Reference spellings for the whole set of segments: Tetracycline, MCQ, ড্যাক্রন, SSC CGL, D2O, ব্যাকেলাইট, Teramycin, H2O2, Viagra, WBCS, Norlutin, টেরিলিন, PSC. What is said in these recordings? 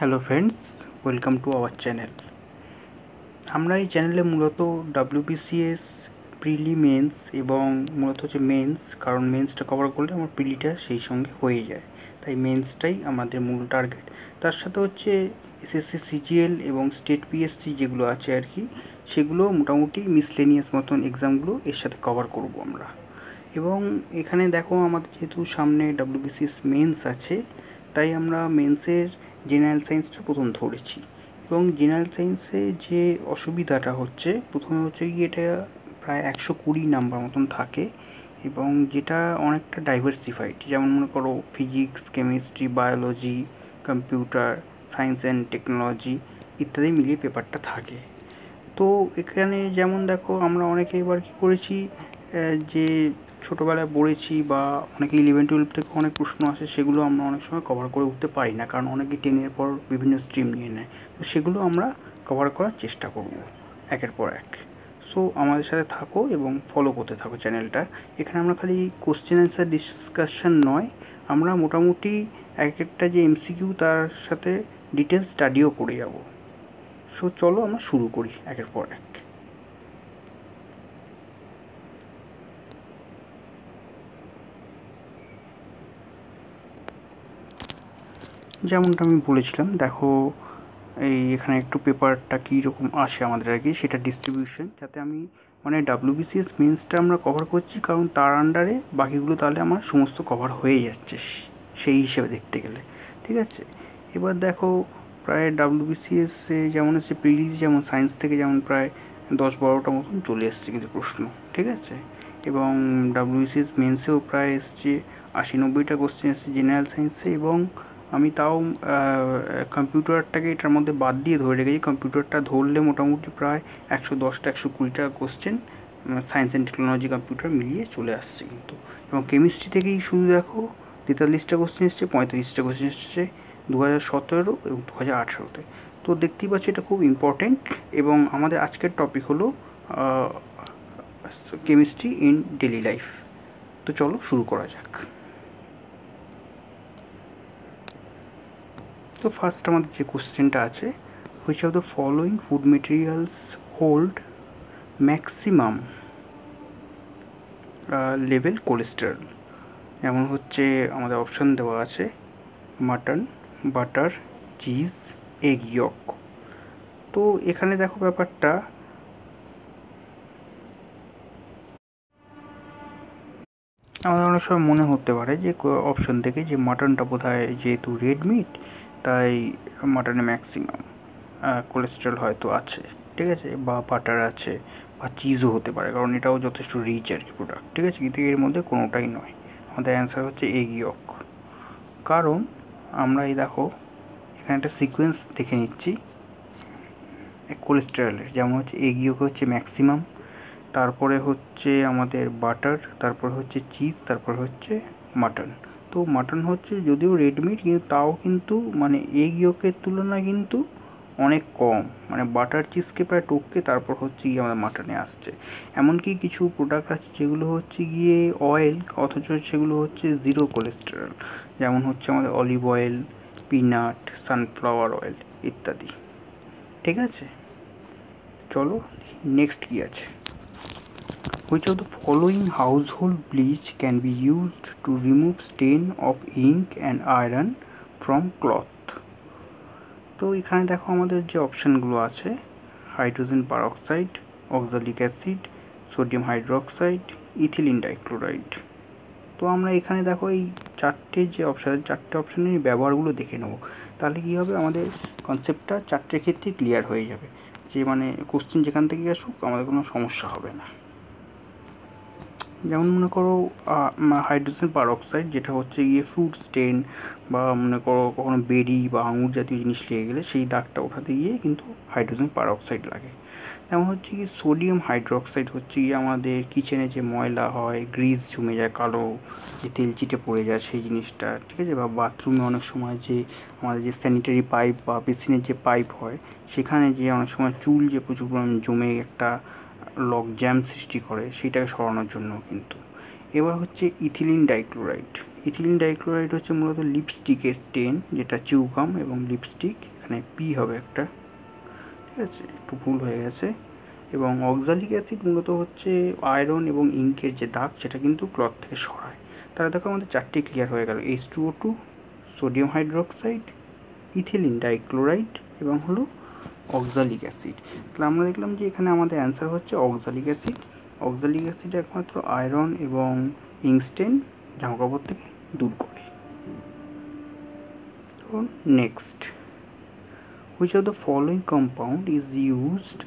Hello friends, welcome to our channel. আমরা এই চ্যানেলে মূলত WBCS প্রিলি মেন্স এবং মূলত হচ্ছে মেন্স, কারণ মেন্সটা কভার করলে আমার প্রিলিটা সেই সঙ্গে হয়ে যায়, তাই মেন্সটাই আমাদের মূল টার্গেট। তার সাথে হচ্ছে SSC CGL এবং স্টেট PSC যেগুলো আছে আর কি, সেগুলো মোটামুটি মিসলেনিয়াস মতন এক্সামগুলো এর সাথে কভার করব আমরা। এবং এখানে দেখো আমাদের যেহেতু সামনে WBCS মেন্স আছে, তাই আমরা মেন্সের জেনারেল সায়েন্সটা প্রথম ধরেছি। এবং জেনারেল সায়েন্সে যে অসুবিধাটা হচ্ছে, প্রথমে হচ্ছে কি এটা প্রায় 120 নাম্বার মতন থাকে, এবং যেটা অনেকটা ডাইভার্সিফাইড। যেমন মনে করো physics, chemistry, biology, computer science and technology ইত্যাদি মিলিয়ে পেপারটা থাকে। তো এখানে যেমন দেখো আমরা অনেকে এবার কী করেছি, যে ছোটোবেলায় পড়েছি বা অনেকে 11-12 থেকে অনেক প্রশ্ন আসে, সেগুলো আমরা অনেক সময় কভার করে উঠতে পারি না, কারণ অনেকে 10-এর পর বিভিন্ন স্ট্রিম নিয়ে নেয়। তো সেগুলো আমরা কভার করার চেষ্টা করব একের পর এক। সো আমাদের সাথে থাকো এবং ফলো করতে থাকো চ্যানেলটা। এখানে আমরা খালি কোশ্চেন অ্যান্সার ডিসকাশন নয়, আমরা মোটামুটি এক একটা যে MCQ তার সাথে ডিটেলস স্টাডিও করে যাব। সো চলো আমরা শুরু করি একের পর এক। যেমনটা আমি বলেছিলাম, দেখো এই এখানে একটু পেপারটা কী রকম আসে আমাদের আর কি, সেটা ডিস্ট্রিবিউশন, যাতে আমি মানে WBCS মেন্সটা আমরা কভার করছি, কারণ তার আন্ডারে বাকিগুলো তাহলে আমার সমস্ত কভার হয়ে যাচ্ছে সেই হিসেবে দেখতে গেলে, ঠিক আছে। এবার দেখো প্রায় WBCS যেমন হচ্ছে প্রিলি, যেমন সায়েন্স থেকে যেমন প্রায় 10-12টা মতন চলে এসছে কিন্তু প্রশ্ন, ঠিক আছে। এবং WBCS মেন্সেও প্রায় এসছে 80-90টা কোশ্চেন এসছে জেনারেল সায়েন্সে। এবং আমি তাও কম্পিউটারটাকে এটার মধ্যে বাদ দিয়ে ধরে রেখেছি, কম্পিউটারটা ধরলে মোটামুটি প্রায় 110-120টা question science and technology computer মিলিয়ে চলে আসছে কিন্তু। এবং কেমিস্ট্রি থেকেই শুধু দেখো 43টা কোশ্চেন এসছে, 35টা কোশ্চেন এসছে 2017 এবং 2018-তে। তো দেখতেই পাচ্ছি এটা খুব ইম্পর্টেন্ট। এবং আমাদের আজকের টপিক হলো কেমিস্ট্রি ইন ডেলি লাইফ। তো চলো শুরু করা যাক। তো ফার্স্ট আমাদের যে কোশ্চেনটা আছে, which of the following food materials hold maximum level cholesterol? যেমন হচ্ছে আমাদের অপশান দেওয়া আছে mutton, butter, cheese, egg yolk. তো এখানে দেখো ব্যাপারটা, আমাদের অনেক সময় মনে হতে পারে যে অপশান থেকে যে মাটনটা বোধহয় যেহেতু রেড মিট, তাই মাটনে ম্যাক্সিমাম কোলেস্ট্রল হয়তো আছে, ঠিক আছে, বা বাটার আছে, বা চিজও হতে পারে, কারণ এটাও যথেষ্ট রিচ আর কি প্রোডাক্ট, ঠিক আছে। কিন্তু এর মধ্যে কোনোটাই নয়। আমাদের অ্যান্সার হচ্ছে এগ ইয়ক। কারণ আমরা এই দেখো এখানে একটা সিকোয়েন্স দেখে নিচ্ছি কোলেস্ট্রলের, যেমন হচ্ছে এগ ইয়ক হচ্ছে ম্যাক্সিমাম, তারপরে হচ্ছে আমাদের বাটার, তারপরে হচ্ছে চিজ, তারপরে হচ্ছে মাটন। তো মাটন হচ্ছে যদিও রেড মিট, কিন্তু তাও কিন্তু মানে এগ ইয়কের তুলনায় কিন্তু অনেক কম, মানে বাটার চিজকে প্রায় টপকে তারপর হচ্ছে গিয়ে আমাদের মাটনে আসছে। এমনকি কিছু প্রোডাক্ট আছে যেগুলো হচ্ছে গিয়ে অয়েল, অথচ সেগুলো হচ্ছে জিরো কোলেস্টেরল, যেমন হচ্ছে আমাদের olive oil, peanut, sunflower oil ইত্যাদি, ঠিক আছে। চলো নেক্সট কী আছে, which of the following household bleach can be used to remove stain of ink and iron from cloth? তো এখানে দেখো আমাদের যে অপশানগুলো আছে, hydrogen peroxide, oxalic acid, sodium hydroxide, ethylene dichloride. তো আমরা এখানে দেখো এই চারটে যে অপশান, চারটে অপশানের ব্যবহারগুলো দেখে নেব, তাহলে কী হবে আমাদের কনসেপ্টটা চারটের ক্ষেত্রে ক্লিয়ার হয়ে যাবে, যে মানে কোশ্চেন যেখান থেকে আসুক আমাদের কোনো সমস্যা হবে না। যেমন মনে করো হাইড্রোজেন পারঅক্সাইড, যেটা হচ্ছে গিয়ে ফ্রুট স্টেন বা মনে করো কখনো বেরি বা আঙুর জাতীয় জিনিস লেগে গেলে সেই দাগটা ওঠাতে গিয়ে কিন্তু হাইড্রোজেন পারঅক্সাইড লাগে। তেমন হচ্ছে কি সোডিয়াম হাইড্রোক্সাইড হচ্ছে গিয়ে আমাদের কিচেনে যে ময়লা হয়, গ্রিজ জমে যায়, কালো যে তেল চিটে পড়ে যায় সেই জিনিসটা, ঠিক আছে। বা বাথরুমে অনেক সময় যে আমাদের যে স্যানিটারি পাইপ বা বেসিনের যে পাইপ হয়, সেখানে যে অনেক সময় চুল যে প্রচুর পরিমাণে জমে একটা লক জ্যাম সৃষ্টি করে, সেটাকে সরানোর জন্য কিন্তু। এবার হচ্ছে ইথিলিন ডাইক্লোরাইড, এথিলিন ডাইক্লোরাইড হচ্ছে মূলত লিপস্টিকের স্টেন, যেটা চিউগাম এবং লিপস্টিক, এখানে পি হবে একটা, ঠিক আছে, একটু ভুল হয়ে গেছে। এবং অক্সালিক অ্যাসিড মূলত হচ্ছে আয়রন এবং ইঙ্কের যে দাগ সেটা কিন্তু ক্লথ থেকে সরায়। তারা দেখো আমাদের চারটি ক্লিয়ার হয়ে গেল, H2O2, sodium hydroxide, ethylene dichloride এবং হলো অক্সালিক অ্যাসিড। তাহলে আমরা দেখলাম যে এখানে আমাদের অ্যান্সার হচ্ছে অক্সালিক অ্যাসিড। অক্সালিক অ্যাসিড একমাত্র আয়রন এবং ইংস্টেন জামাকাপড় থেকে দূর করে। Next, which of the following compound is used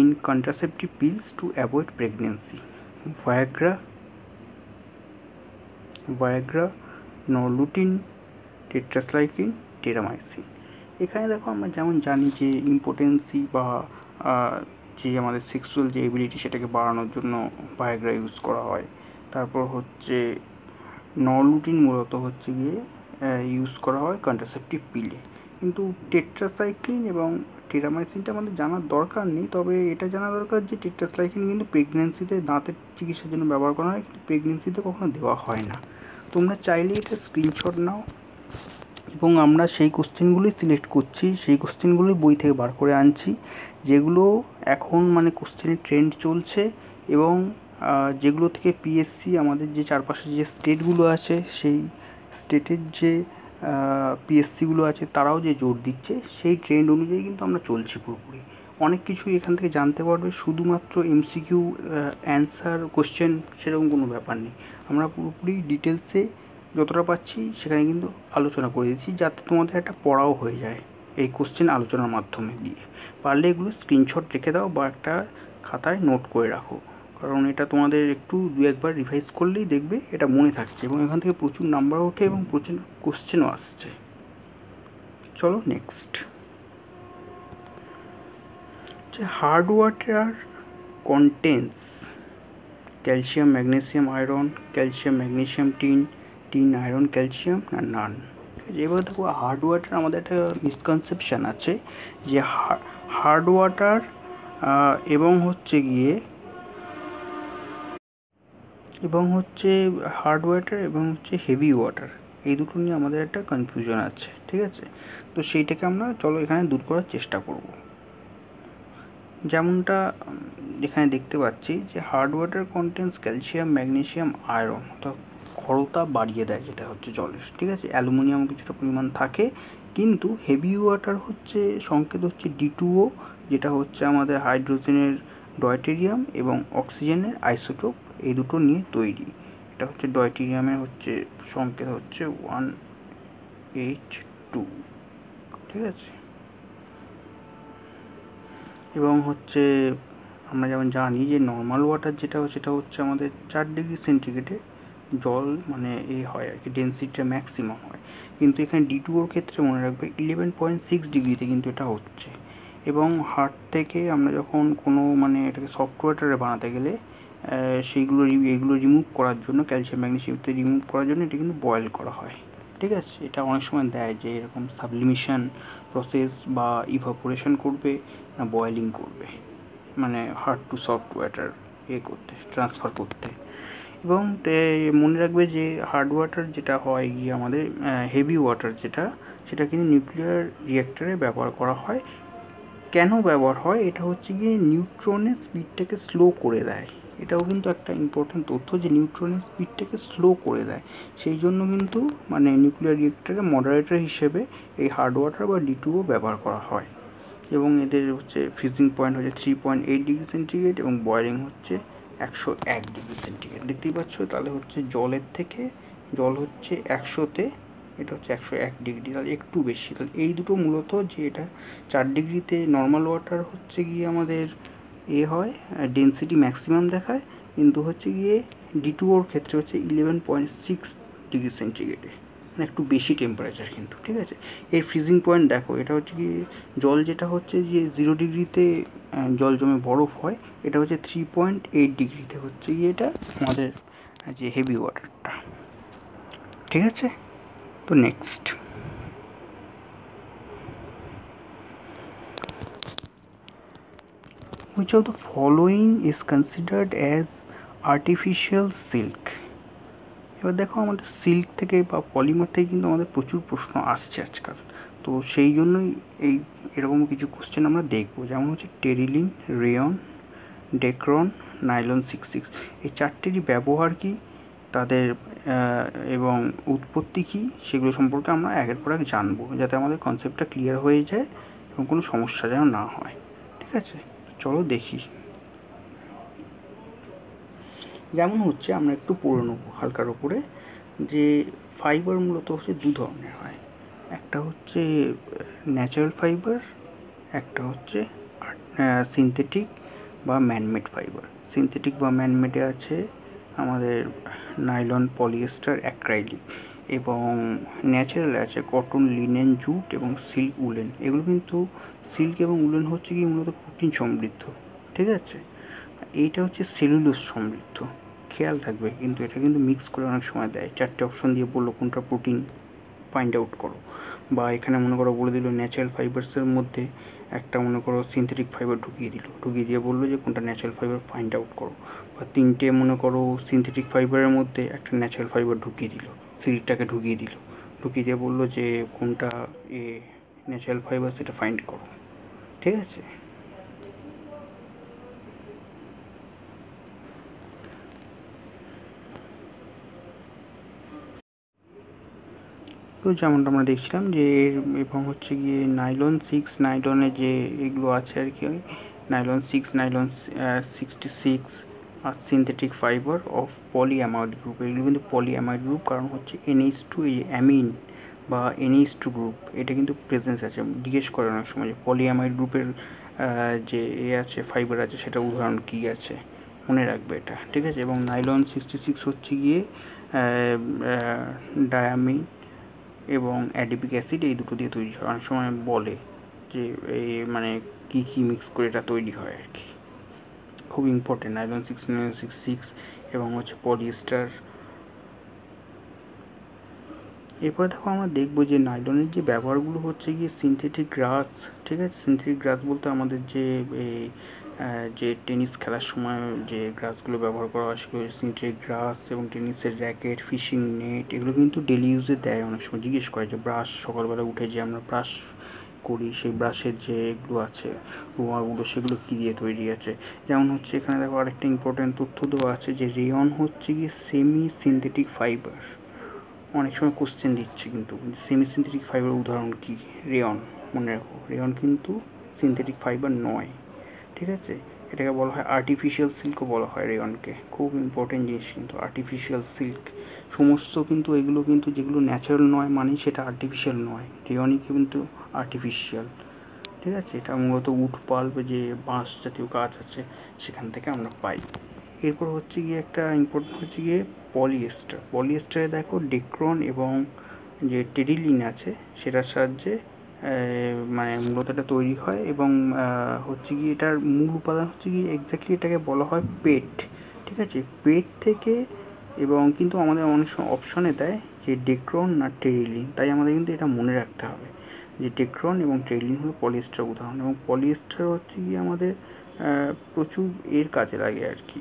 in contraceptive pills to avoid pregnancy? Viagra, Norlutin, Tetracycline, Teramycin। এখানে দেখো আমরা যেমন জানি যে ইম্পোটেন্সি বা যে আমাদের সেক্সুয়াল যে এবিলিটি সেটাকে বাড়ানোর জন্য ভায়াগ্রা ইউজ করা হয়। তারপর হচ্ছে নরলুটিন মূলত হচ্ছে গিয়ে ইউজ করা হয় কন্ট্রাসেপটিভ পিলে। কিন্তু টেট্রাসাইক্লিন এবং টেরামাইসিনটা আমাদের জানার দরকার নেই, তবে এটা জানা দরকার যে টেট্রাসাইক্লিন কিন্তু প্রেগনেন্সিতে দাঁতের চিকিৎসার জন্য ব্যবহার করা হয়, কিন্তু প্রেগনেন্সিতে কখনো দেওয়া হয় না। তোমরা চাইলে এটা স্ক্রিনশট নাও এবং আমরা সেই কোশ্চেনগুলোই সিলেক্ট করছি, সেই কোশ্চেনগুলোই বই থেকে বার করে আনছি, যেগুলো এখন মানে কোশ্চেনের ট্রেন্ড চলছে এবং যেগুলো থেকে পিএসসি আমাদের যে চারপাশে যে স্টেটগুলো আছে সেই স্টেটের যে পিএসসিগুলো আছে তারাও যে জোর দিচ্ছে সেই ট্রেন্ড অনুযায়ী কিন্তু আমরা চলছি পুরোপুরি। অনেক কিছুই এখান থেকে জানতে পারবে, শুধুমাত্র এমসিকিউ অ্যান্সার কোশ্চেন সেরকম কোনো ব্যাপার নেই। আমরা পুরোপুরি ডিটেলসে যতটা পাচ্ছি সেখানে কিন্তু আলোচনা করে দিচ্ছি, যাতে তোমাদের একটা পড়াও হয়ে যায় এই কোশ্চেন আলোচনার মাধ্যমে দিয়ে। পারলে এগুলো স্ক্রিনশট রেখে দাও বা একটা খাতায় নোট করে রাখো, কারণ এটা তোমাদের একটু দু একবার রিভাইজ করলেই দেখবে এটা মনে থাকছে এবং এখান থেকে প্রচুর নাম্বার ওঠে এবং প্রচুর কোশ্চেনও আসছে। চলো নেক্সট, যে hard water contains calcium, magnesium, iron, calcium, magnesium, tin, tin, iron, calcium না নান। এবার দেখো হার্ড ওয়াটার, আমাদের একটা মিসকনসেপশান আছে যে হার্ড ওয়াটার এবং হচ্ছে গিয়ে হার্ড ওয়াটার এবং হেভি ওয়াটার, এই দুটো নিয়ে আমাদের একটা কনফিউশন আছে, ঠিক আছে। তো সেইটাকে আমরা চলো এখানে দূর করার চেষ্টা করব। যেমনটা এখানে দেখতে পাচ্ছি যে hard water contains calcium, magnesium, iron, অর্থাৎ ক্ষরতা বাড়িয়ে দেয় যেটা হচ্ছে জলের, ঠিক আছে, অ্যালুমিনিয়াম কিছুটা পরিমাণ থাকে। কিন্তু হেভি ওয়াটার হচ্ছে সংকেত হচ্ছে D2O, যেটা হচ্ছে আমাদের হাইড্রোজেনের ডয়টেরিয়াম এবং অক্সিজেনের আইসোটোপ, এই দুটো নিয়ে তৈরি। এটা হচ্ছে ডয়টেরিয়ামের হচ্ছে সংকেত হচ্ছে 1H2, ঠিক আছে। এবং হচ্ছে আমরা যেমন জানি যে নর্মাল ওয়াটার যেটা সেটা হচ্ছে আমাদের 4°C জল মানে এ হয় আর কি, ডেন্সিটিটা ম্যাক্সিমাম হয়। কিন্তু এখানে D2O ক্ষেত্রে মনে রাখবে 11.6°তে কিন্তু এটা হচ্ছে। এবং হার্ড থেকে আমরা যখন কোনো মানে এটাকে সফট ওয়াটারে বানাতে গেলে এইগুলো রিমুভ করার জন্য, ক্যালসিয়াম ম্যাগনেসিয়ামকে রিমুভ করার জন্য এটা কিন্তু বয়েল করা হয়, ঠিক আছে। এটা অনেক সময় দেয় যে এরকম সাবলিমিশন প্রসেস বা ইভাপোরেশন করবে না বয়েলিং করবে, মানে হার্ড টু সফট ওয়াটার করতে ট্রান্সফার করতে। এবং মনে রাখবে যে হার্ড ওয়াটার যেটা হয় গিয়ে আমাদের হেভি ওয়াটার যেটা সেটা কিন্তু নিউক্লিয়ার রিঅ্যাক্টরে ব্যবহার করা হয়। কেন ব্যবহার হয়? এটা হচ্ছে গিয়ে নিউট্রনের স্পিডটাকে স্লো করে দেয়, এটাও কিন্তু একটা ইম্পর্টেন্ট তথ্য যে নিউট্রনের স্পিডটাকে স্লো করে দেয়। সেই জন্য কিন্তু মানে নিউক্লিয়ার রিঅ্যাক্টরে মডারেটর হিসেবে এই হার্ড ওয়াটার বা D2O ব্যবহার করা হয়। এবং এদের হচ্ছে ফ্রিজিং পয়েন্ট হচ্ছে 3.8°C এবং বয়েলিং হচ্ছে 101°C। দেখতেই পাচ্ছ, তাহলে হচ্ছে জলের থেকে জল হচ্ছে 100-তে এটা হচ্ছে 101°, তাহলে একটু বেশি। তাহলে এই দুটো মূলত যে এটা 4°তে নর্মাল ওয়াটার হচ্ছে গিয়ে আমাদের এ হয় ডেন্সিটি ম্যাক্সিমাম দেখায়, কিন্তু হচ্ছে গিয়ে D2Oর ক্ষেত্রে হচ্ছে 11.6°C, মানে একটু বেশি টেম্পারেচার কিন্তু, ঠিক আছে। এই ফ্রিজিং পয়েন্ট দেখো, এটা হচ্ছে গিয়ে জল যেটা হচ্ছে যে 0°তে জল জমে বরফ হয়, এটা হচ্ছে 3.8°তে হচ্ছে গিয়ে এটা আমাদের যে হেভি ওয়াটারটা, ঠিক আছে। তো next, which of the following is considered as artificial silk? এবার দেখো আমাদের সিল্ক থেকে বা পলিমার থেকে কিন্তু আমাদের প্রচুর প্রশ্ন আসছে আজকাল, তো সেই জন্যই এই এরকম কিছু কোশ্চেন আমরা দেখবো। যেমন হচ্ছে টেরিলিন, রেয়ন, ড্যাক্রন, নাইলন 66 এই চারটেরই ব্যবহার কী, তাদের এবং উৎপত্তি কী, সেগুলো সম্পর্কে আমরা একের পর এক জানবো, যাতে আমাদের কনসেপ্টটা ক্লিয়ার হয়ে যায় এবং কোনো সমস্যা যেন না হয়। ঠিক আছে, চলো দেখি। যেমন হচ্ছে আমরা একটু পড়ে নেব হালকার ওপরে, যে ফাইবার মূলত হচ্ছে দু ধরনের হয়, একটা হচ্ছে ন্যাচারাল ফাইবার, একটা হচ্ছে সিনথেটিক বা ম্যানমেড ফাইবার। সিনথেটিক বা ম্যানমেডে আছে আমাদের নাইলন, পলিয়েস্টার, অ্যাক্রাইলিক, এবং ন্যাচারাল আছে কটন, লিনেন, জুট এবং সিল্ক, উলেন। এগুলো কিন্তু সিল্ক এবং উলেন হচ্ছে কি মূলত প্রোটিন সমৃদ্ধ, ঠিক আছে, এইটা হচ্ছে সেলুলোজ সমৃদ্ধ, খেয়াল থাকবে কিন্তু এটা কিন্তু মিক্স করে অনেক সময় দেয়, চারটে অপশন দিয়ে বললো কোনটা প্রোটিন ফাইন্ড আউট করো, বা এখানে মনে করো বলে দিল ন্যাচারাল ফাইবার্সের মধ্যে একটা মনে করো সিনথেটিক ফাইবার ঢুকিয়ে দিল, ঢুকিয়ে দিয়ে বললো যে কোনটা ন্যাচারাল ফাইবার ফাইন্ড আউট করো, বা তিনটে মনে করো সিনথেটিক ফাইবারের মধ্যে একটা ন্যাচারাল ফাইবার ঢুকিয়ে দিল, সিল্কটাকে ঢুকিয়ে দিল, ঢুকিয়ে দিয়ে বললো যে কোনটা এ ন্যাচারাল ফাইবার সেটা ফাইন্ড করো। ঠিক আছে, তো যেমনটা আমরা দেখছিলাম যে এবং হচ্ছে গিয়ে নাইলন 6, নাইলনে যে এগুলো আছে আর কি, নাইলন 6, নাইলন 66 আর synthetic fibre of polyamide group. এগুলো কিন্তু পলিঅ্যামাইড গ্রুপ, কারণ হচ্ছে NH2 এই অ্যামিন বা NH2 গ্রুপ এটা কিন্তু প্রেজেন্স আছে, জিজ্ঞেস করে অনেক সময় যে পলিঅ্যামাইড গ্রুপের যে এ আছে ফাইবার আছে সেটা উদাহরণ কী আছে, মনে রাখবে এটা। ঠিক আছে, এবং নাইলন 66 হচ্ছে গিয়ে ডায়ামিন এবং অ্যাডিপিক অ্যাসিড এই দুটো দিয়ে তৈরি হয়, অনেক সময় বলে যে এই মানে কী কী মিক্স করে এটা তৈরি হয় আর কি, খুব ইম্পর্টেন্ট। নাইলন 6 এবং হচ্ছে পলিয়েস্টার। এরপরে দেখো আমরা দেখবো যে নাইলনের যে ব্যবহারগুলো হচ্ছে গিয়ে সিনথেটিক গ্রাস। ঠিক আছে, সিনথেটিক গ্রাস বলতে আমাদের যে টেনিস খেলার সময় যে গ্রাসগুলো ব্যবহার করা হয় সেগুলো সিনথেটিক গ্রাস, এবং টেনিসের র্যাকেট, ফিশিং নেট এগুলো কিন্তু ডেলি ইউজে দেয়। অনেক সময় জিজ্ঞেস করে যে ব্রাশ, সকালবেলা উঠে যে আমরা ব্রাশ করি সেই ব্রাশের যে এগুলো আছে রোয়াগুলো সেগুলো কী দিয়ে তৈরি আছে। যেমন হচ্ছে এখানে দেখো আরেকটা ইম্পর্টেন্ট তথ্য দেওয়া আছে যে রেয়ন হচ্ছে গিয়ে সেমি সিনথেটিক ফাইবার, অনেক সময় কোশ্চেন দিচ্ছে কিন্তু সেমি সিনথেটিক ফাইবার উদাহরণ কী, রেয়ন, মনে রাখো রেয়ন কিন্তু সিনথেটিক ফাইবার নয়। ঠিক আছে, এটাকে বলা হয় আর্টিফিশিয়াল সিল্কও বলা হয় রেয়নকে, খুব ইম্পর্টেন্ট জিনিস কিন্তু আর্টিফিশিয়াল সিল্ক সমস্ত, কিন্তু এগুলো কিন্তু যেগুলো ন্যাচারাল নয় মানে সেটা আর্টিফিশিয়াল নয়, রেয়নই কিন্তু আর্টিফিশিয়াল। ঠিক আছে, এটা মূলত উড পাল্প যে বাঁশ জাতীয় গাছ আছে সেখান থেকে আমরা পাই। এরপর হচ্ছে গিয়ে একটা ইম্পর্টেন্ট হচ্ছে গিয়ে পলিয়েস্টার। পলিয়েস্টারে দেখো ড্যাক্রন এবং যে টেরিলিন আছে সেটার সাহায্যে মানে মূলত এটা তৈরি হয়, এবং হচ্ছে গিয়ে এটার মূল উপাদান হচ্ছে গিয়ে এক্স্যাক্টলি এটাকে বলা হয় পেট। ঠিক আছে, পেট থেকে, এবং কিন্তু আমাদের অনেক সময় অপশনে দেয় যে ড্যাক্রন না টেরিলিন, তাই আমাদের কিন্তু এটা মনে রাখতে হবে যে ড্যাক্রন এবং টেরিলিন হলো পলিয়েস্টার উদাহরণ, এবং পলিয়েস্টার হচ্ছে গিয়ে আমাদের প্রচুর এর কাজে লাগে আর কি।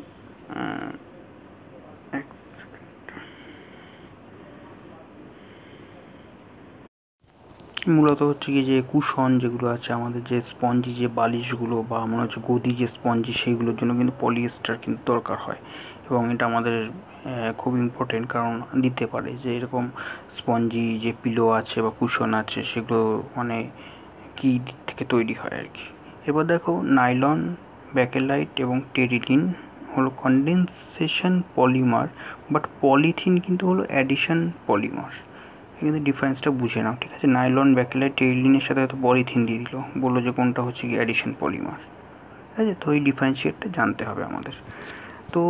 মূলত হচ্ছে কি যে কুশন যেগুলো আছে আমাদের, যে স্পঞ্জি যে বালিশগুলো বা মনে হচ্ছে গদি যে স্পঞ্জি সেইগুলোর জন্য কিন্তু পলিয়েস্টার কিন্তু দরকার হয়, এবং এটা আমাদের খুব ইম্পর্টেন্ট, কারণ দিতে পারে যে এরকম স্পঞ্জি যে পিলো আছে বা কুশন আছে সেগুলো মানে কী থেকে তৈরি হয় আর কি। এবার দেখো নাইলন, ব্যাকেলাইট এবং টেরিলিন হলো কনডেনসেশন পলিমার, বাট পলিথিন কিন্তু হলো অ্যাডিশন পলিমার, কিন্তু ডিফারেন্সটা বুঝে নাও। ঠিক আছে, নাইলন, ব্যাকেলাইট, টেরিলিনের সাথে হয়তো পলিথিন দিয়ে দিল, বললো যে কোনটা হচ্ছে কি অ্যাডিশন পলিমার। ঠিক আছে, তো এই ডিফারেন্সিয়েটটা জানতে হবে আমাদের। তো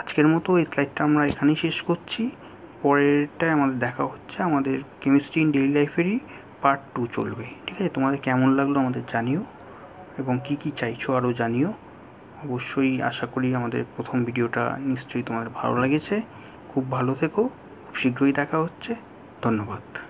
আজকের মতো এই স্লাইডটা আমরা এখানেই শেষ করছি, পরেরটায় আমাদের দেখা হচ্ছে আমাদের কেমিস্ট্রি ইন ডেইলি লাইফেরই পার্ট 2 চলবে। ঠিক আছে, তোমাদের কেমন লাগলো আমাদের জানিও, এবং কি কি চাইছো আরও জানিও অবশ্যই। আশা করি আমাদের প্রথম ভিডিওটা নিশ্চয়ই তোমাদের ভালো লেগেছে। খুব ভালো থেকো, খুব শীঘ্রই দেখা হচ্ছে, ধন্যবাদ।